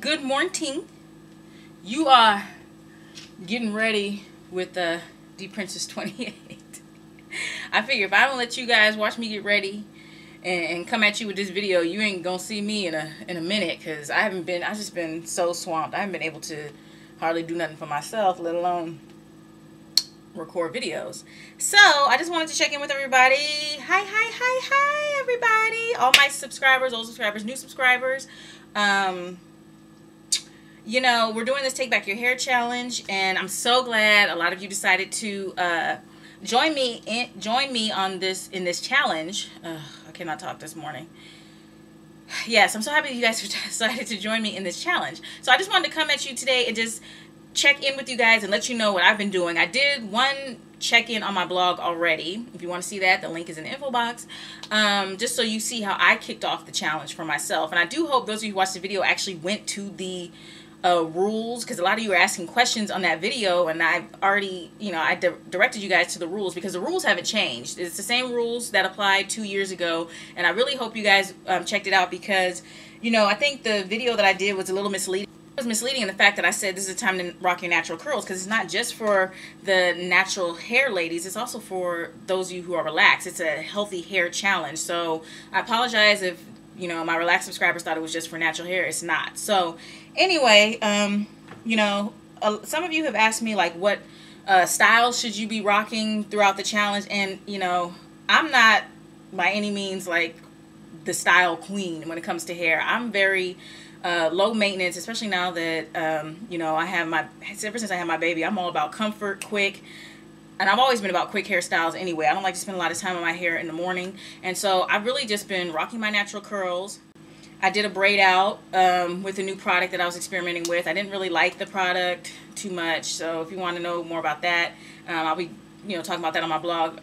Good morning. You are getting ready with D Princess 28. I figure if I don't let you guys watch me get ready and come at you with this video, you ain't gonna see me in a minute, because I've just been so swamped. I haven't been able to hardly do nothing for myself, let alone record videos. So I just wanted to check in with everybody. Hi everybody, all my subscribers, old subscribers, new subscribers. You know, we're doing this Take Back Your Hair challenge, and I'm so glad a lot of you decided to join me in this challenge. I cannot talk this morning. Yes, I'm so happy you guys decided to join me in this challenge. So I just wanted to come at you today and just check in with you guys and let you know what I've been doing. I did one check-in on my blog already. If you want to see that, the link is in the info box. Just so you see how I kicked off the challenge for myself. And I do hope those of you who watched the video actually went to the rules, because a lot of you were asking questions on that video, and I've already, you know, I directed you guys to the rules, because the rules haven't changed. It's the same rules that applied 2 years ago, and I really hope you guys checked it out, because, you know, I think the video that I did was a little misleading. It was misleading in the fact that I said this is a time to rock your natural curls, because it's not just for the natural hair ladies, it's also for those of you who are relaxed. It's a healthy hair challenge. So I apologize if, you know, my relaxed subscribers thought it was just for natural hair. It's not. So anyway, you know, some of you have asked me, like, what styles should you be rocking throughout the challenge? And, you know, I'm not by any means like the style queen when it comes to hair. I'm very low maintenance, especially now that, you know, ever since I had my baby, I'm all about comfort, quick, and I've always been about quick hairstyles anyway. I don't like to spend a lot of time on my hair in the morning, and so I've really just been rocking my natural curls. I did a braid out with a new product that I was experimenting with. I didn't really like the product too much, so if you want to know more about that, I'll be, you know, talking about that on my blog.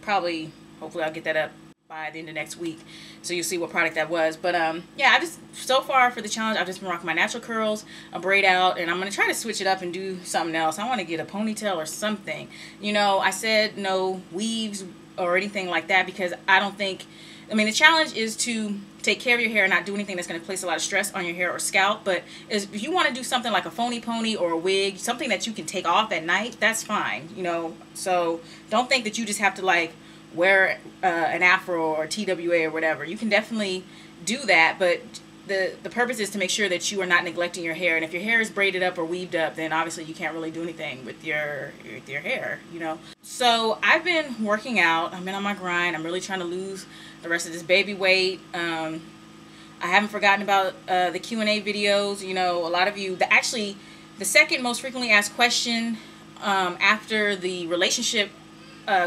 Hopefully I'll get that up by the end of next week, so you'll see what product that was. But yeah, I just, so far for the challenge, I've just been rocking my natural curls, a braid out, and I'm gonna try to switch it up and do something else. I want to get a ponytail or something. You know, I said no weaves or anything like that, because I don't think, I mean, the challenge is to take care of your hair and not do anything that's going to place a lot of stress on your hair or scalp. But if you want to do something like a phony pony or a wig, something that you can take off at night, that's fine, you know. So don't think that you just have to, like, wear an afro or TWA or whatever. You can definitely do that, but the purpose is to make sure that you are not neglecting your hair. And if your hair is braided up or weaved up, then obviously you can't really do anything with your hair, you know. So I've been working out. I've been on my grind. I'm really trying to lose the rest of this baby weight. I haven't forgotten about the Q&A videos. You know, a lot of you, the second most frequently asked question after the relationship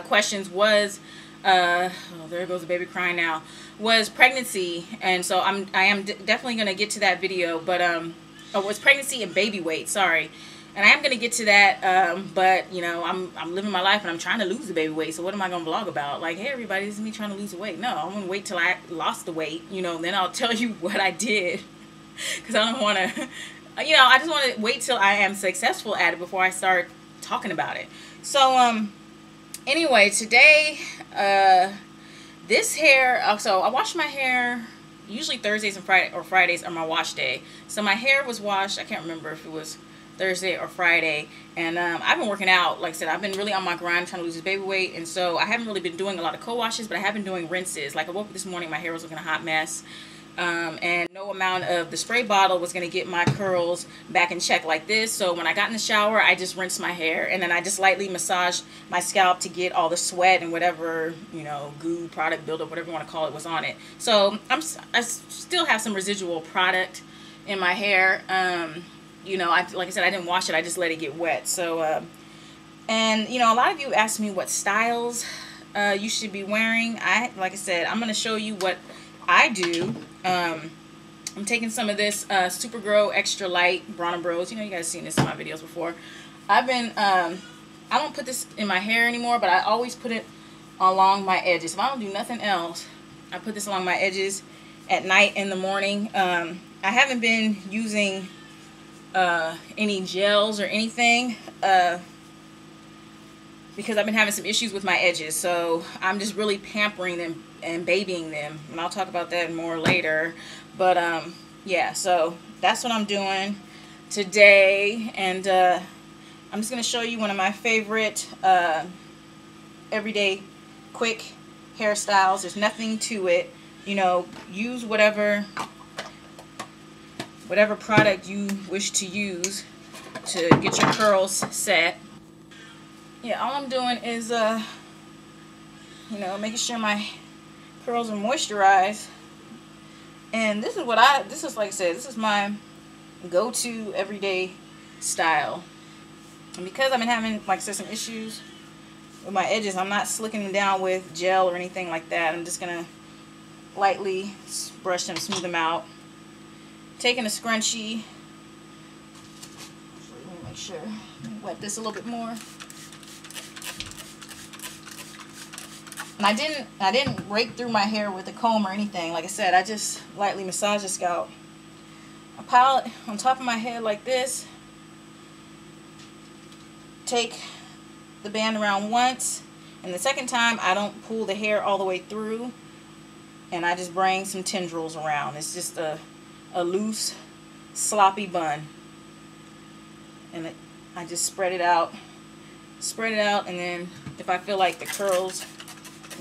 questions was, oh, there goes the baby crying now, was pregnancy. And so I am definitely going to get to that video, but it was pregnancy and baby weight, sorry, and I am going to get to that, but, you know, I'm living my life and I'm trying to lose the baby weight, so what am I going to vlog about? Like, hey everybody, this is me trying to lose the weight. No, I'm going to wait till I lost the weight, you know, then I'll tell you what I did, because I don't want to, you know, I just want to wait till I am successful at it before I start talking about it. So, anyway, today, this hair, so I wash my hair, usually Thursdays and Fridays are my wash day. So my hair was washed, I can't remember if it was Thursday or Friday, and I've been working out. Like I said, I've been really on my grind trying to lose this baby weight, and so I haven't really been doing a lot of co-washes, but I have been doing rinses. Like, I woke up this morning, my hair was looking a hot mess, and no amount of the spray bottle was going to get my curls back in check like this. So when I got in the shower, I just rinsed my hair, and then I just lightly massaged my scalp to get all the sweat and whatever, you know, goo, product buildup, whatever you want to call it, was on it. So I still have some residual product in my hair. You know, like I said, I didn't wash it, I just let it get wet. So and, you know, a lot of you asked me what styles you should be wearing. Like I said, I'm going to show you what I do. I'm taking some of this Supergrow Extra Light Bronner Bros. You know, you guys have seen this in my videos before. I've been, I don't put this in my hair anymore, but I always put it along my edges. If I don't do nothing else, I put this along my edges at night and in the morning. I haven't been using any gels or anything because I've been having some issues with my edges. So I'm just really pampering them and babying them, and I'll talk about that more later. But yeah, so that's what I'm doing today. And I'm just going to show you one of my favorite everyday quick hairstyles. There's nothing to it. You know, use whatever product you wish to use to get your curls set. Yeah, all I'm doing is, you know, making sure my curls are moisturized. And this is what this is, like I said, this is my go-to everyday style. And because I've been having, like I said, some issues with my edges, I'm not slicking them down with gel or anything like that. I'm just going to lightly brush them, smooth them out. Taking a scrunchie. Let me make sure. Wet this a little bit more. And I didn't rake through my hair with a comb or anything. Like I said, I just lightly massage the scalp. I pile it on top of my head like this. Take the band around once, and the second time I don't pull the hair all the way through, and I just bring some tendrils around. It's just a loose, sloppy bun, and I just spread it out, and then if I feel like the curls,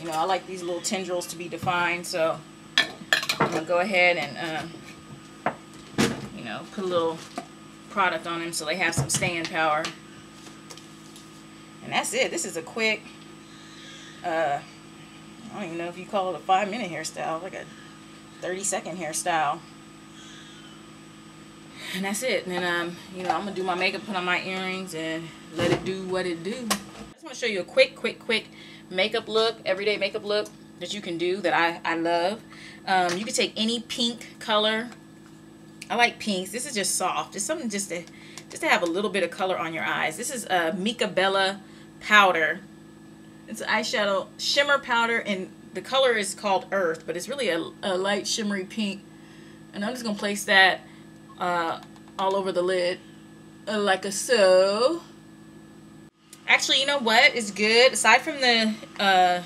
you know, I like these little tendrils to be defined, so I'm gonna go ahead and you know, put a little product on them so they have some staying power. And that's it. This is a quick, I don't even know if you call it a 5-minute hairstyle, like a 30-second hairstyle. And that's it. And then, you know, I'm going to do my makeup, put on my earrings, and let it do what it do. I just want to show you a quick makeup look, everyday makeup look that you can do that I love. You can take any pink color. I like pinks. This is just soft. It's something just to have a little bit of color on your eyes. This is a Mica Bella powder. It's an eyeshadow shimmer powder, and the color is called Earth, but it's really a light shimmery pink. And I'm just gonna place that all over the lid, like a so. Actually, you know what is good? Aside from the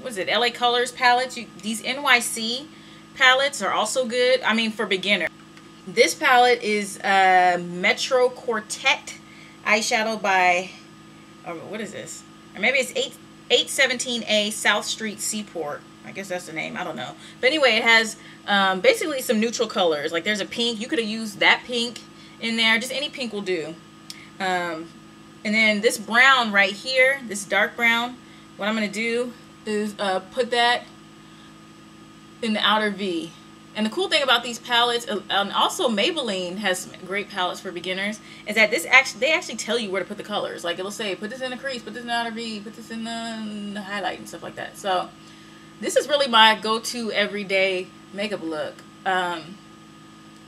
what is it, LA Colors palettes? These NYC palettes are also good. I mean, for beginners. This palette is Metro Quartet eyeshadow by, or what is this? Or maybe it's 817A South Street Seaport. I guess that's the name. I don't know. But anyway, it has basically some neutral colors. Like there's a pink. You could have used that pink in there. Just any pink will do. And then this brown right here, this dark brown, what I'm going to do is put that in the outer V. And the cool thing about these palettes, and also Maybelline has some great palettes for beginners, is that they actually tell you where to put the colors. Like it'll say, put this in the crease, put this in the outer V, put this in the highlight and stuff like that. So this is really my go-to everyday makeup look. I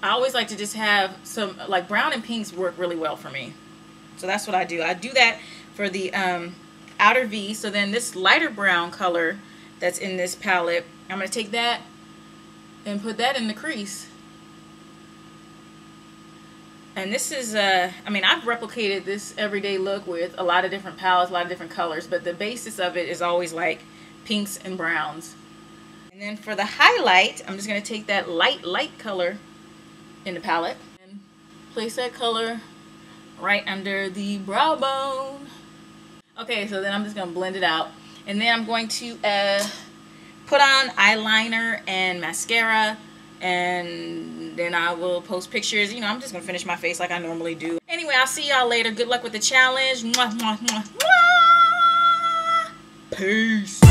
always like to just have some, like brown and pinks work really well for me. So that's what I do. I do that for the outer V. So then this lighter brown color that's in this palette, I'm going to take that and put that in the crease. And this is, I mean, I've replicated this everyday look with a lot of different palettes, a lot of different colors, but the basis of it is always like pinks and browns. And then for the highlight, I'm just gonna take that light color in the palette and place that color right under the brow bone. Okay, so then I'm just gonna blend it out. And then I'm going to, put on eyeliner and mascara, and then I will post pictures. You know, I'm just going to finish my face like I normally do. Anyway, I'll see y'all later. Good luck with the challenge. Mwah, mwah, mwah, mwah. Peace.